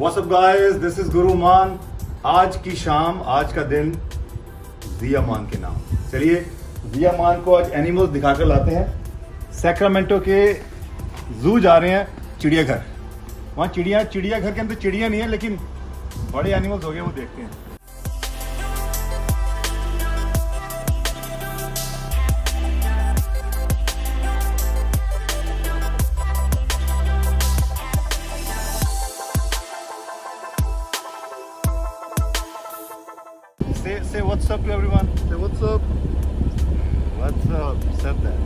What's up guys, this is गुरु मान। आज की शाम, आज का दिन जिया मान के नाम। चलिए जिया मान को आज एनिमल्स दिखाकर लाते हैं। सैक्रामेंटो के जू जा रहे हैं, चिड़ियाघर। वहाँ चिड़ियाघर के अंदर चिड़िया नहीं है, लेकिन बड़े एनिमल्स हो गए, वो देखते हैं। Say what's up to everyone. Say what's up. What's up? Said that.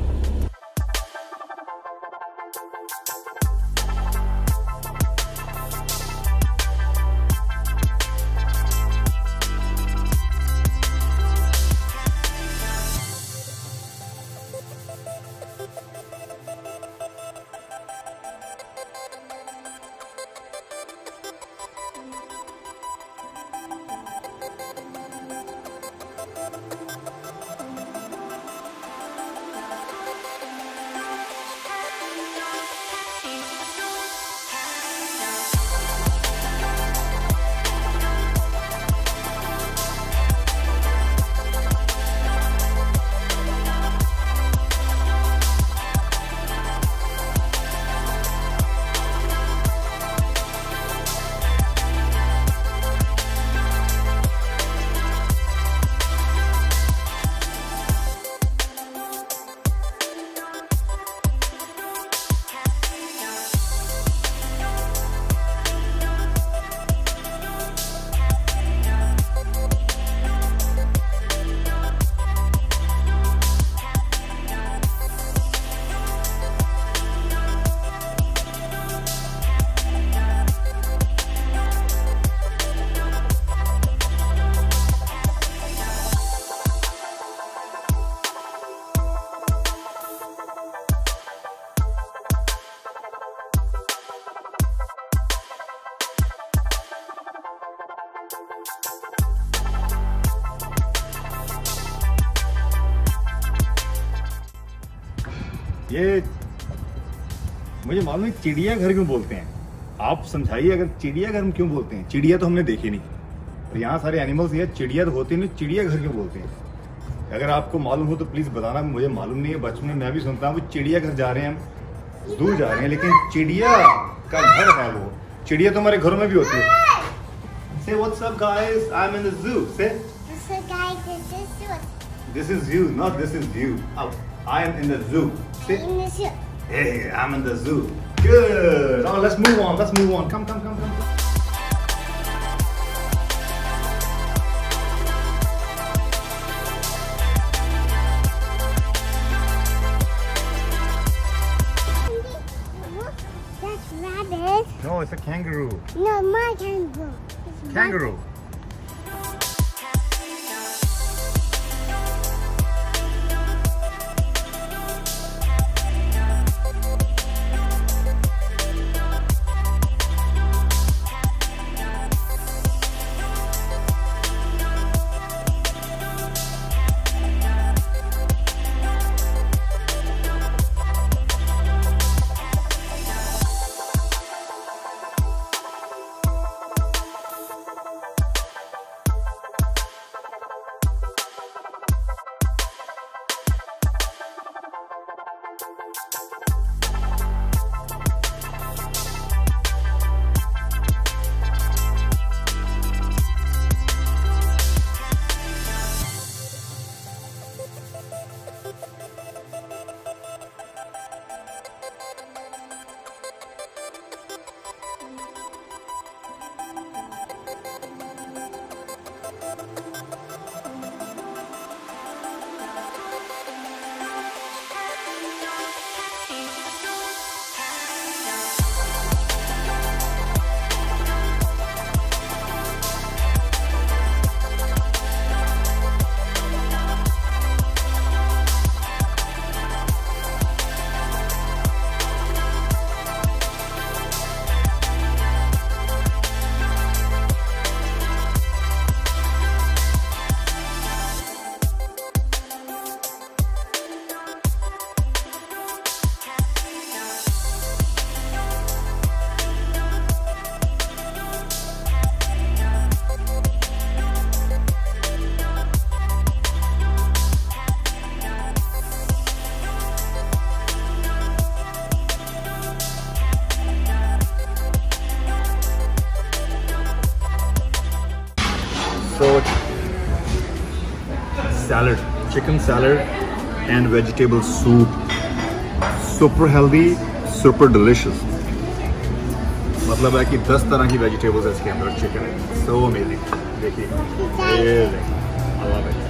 ये मुझे मालूम नहीं चिड़ियाघर क्यों बोलते हैं, आप समझाइए अगर चिड़ियाघर में क्यों बोलते हैं। चिड़िया तो हमने देखी नहीं और यहाँ सारे एनिमल्स ही है, चिड़िया तो होती नहीं, चिड़ियाघर क्यों बोलते हैं? अगर आपको मालूम हो तो प्लीज़ बताना, मुझे मालूम नहीं है। बचपन में मैं भी सुनता हूँ चिड़ियाघर जा रहे हैं, हम दूर जा रहे हैं, लेकिन चिड़िया का घर है वो। चिड़िया तो हमारे घरों में भी होती है। Say what's up guys, I'm in the zoo. Say this is you, not this is you. I am in the zoo. Say, I'm in the zoo. Hey, I'm in the zoo. Good. Oh, let's move on. Let's move on. Come. That's rabbit. No, it's a kangaroo. No, my kangaroo. It's kangaroo. chicken salad and vegetable soup. Super healthy, super delicious. मतलब है कि 10 तरह की vegetables हैं इसके अंदर chicken है. So amazing. देखिए. I love it.